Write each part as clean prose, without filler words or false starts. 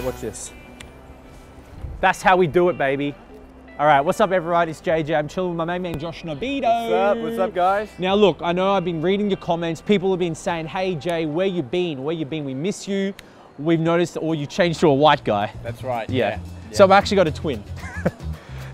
right, watch this. That's how we do it, baby. All right, what's up, everyone? It's Jay Jay. I'm chilling with my main man, Josh Nobito. What's up? What's up, guys? Now, look, I know I've been reading your comments. People have been saying, hey, Jay, where you been? Where you been? We miss you. We've noticed, or you changed to a white guy. That's right. Yeah. So I've actually got a twin.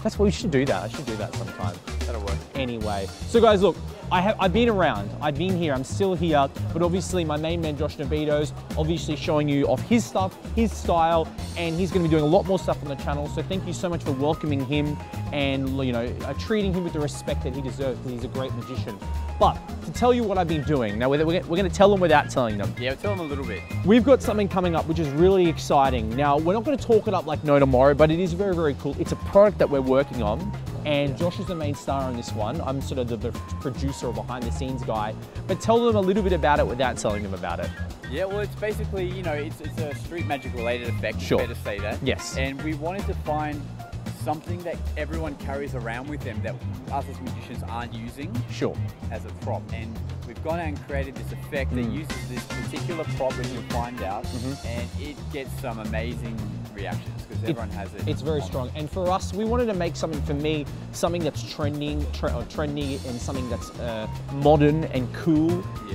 That's what we should do that. I should do that sometime. That'll work. Anyway, so guys, look, I've been around. I've been here. I'm still here. But obviously, my main man, Josh Nobito's obviously showing you off his stuff, his style, and he's going to be doing a lot more stuff on the channel. So thank you so much for welcoming him and, you know, treating him with the respect that he deserves because he's a great magician. But to tell you what I've been doing, now we're going to tell them without telling them. Yeah, tell them a little bit. We've got something coming up which is really exciting. Now, we're not going to talk it up like no tomorrow, but it is very, very cool. It's a product that we're working on, and Josh is the main star on this one. I'm sort of the producer or behind the scenes guy, but tell them a little bit about it without telling them about it. Yeah, well, it's basically, you know, it's a street magic related effect, sure. Better say that. Yes. And we wanted to find something that everyone carries around with them that us as magicians aren't using, sure, as a prop. And we've gone out and created this effect that uses this particular prop, which you'll find out, and it gets some amazing reactions because everyone has it. It's very strong. And for us, we wanted to make something, for me, something that's trendy and something that's modern and cool,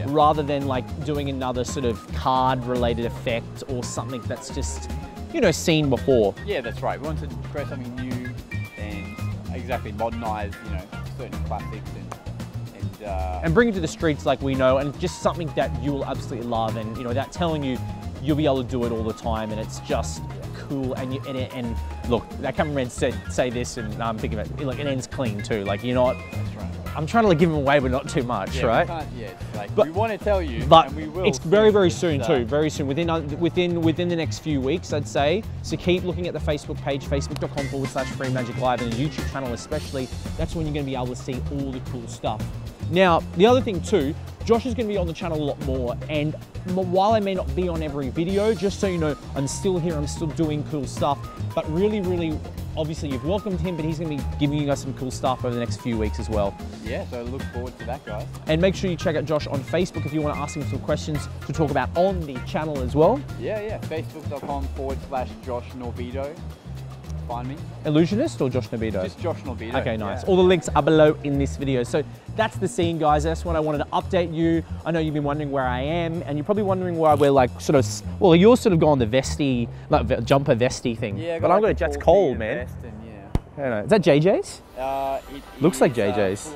rather than like doing another sort of card related effect or something that's just, you know, seen before. Yeah, that's right. We wanted to create something new and exactly modernize, you know, certain classics and bring it to the streets like we know, and just something that you'll absolutely love, and, you know, without telling you, you'll be able to do it all the time, and it's just cool. And you, and look, that cameraman said, say this, and I'm thinking about it, like, it ends clean too. Like, you're not, that's right. I'm trying to like give them away, but not too much, yeah, right? But we want to tell you, but and we will. It's very soon too. Very soon, within the next few weeks, I'd say. So keep looking at the Facebook page, facebook.com/Free Magic Live, and the YouTube channel especially. That's when you're going to be able to see all the cool stuff. Now, the other thing too, Josh is going to be on the channel a lot more, and while I may not be on every video, just so you know, I'm still here, I'm still doing cool stuff, but really, really, obviously you've welcomed him, but he's going to be giving you guys some cool stuff over the next few weeks as well. Yeah, so look forward to that, guys. And make sure you check out Josh on Facebook if you want to ask him some questions to talk about on the channel as well. Yeah, facebook.com/Josh Norbido. Find me. Illusionist or Josh Nobito? Just Josh Nobito. Okay, nice. Yeah. All the links are below in this video. So that's the scene, guys. That's what I wanted to update you. I know you've been wondering where I am, and you're probably wondering why we're like sort of, well, you're sort of going the vesty, like jumper vesty thing. Yeah, but I'm like gonna, that's cold, man. I don't know. Is that JJ's? Looks like JJ's.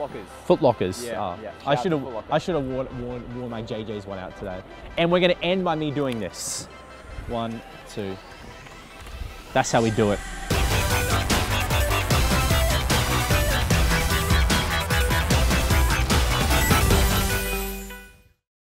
Foot Lockers. Yeah. I should have worn my JJ's one out today. And we're gonna end by me doing this. One, two. That's how we do it.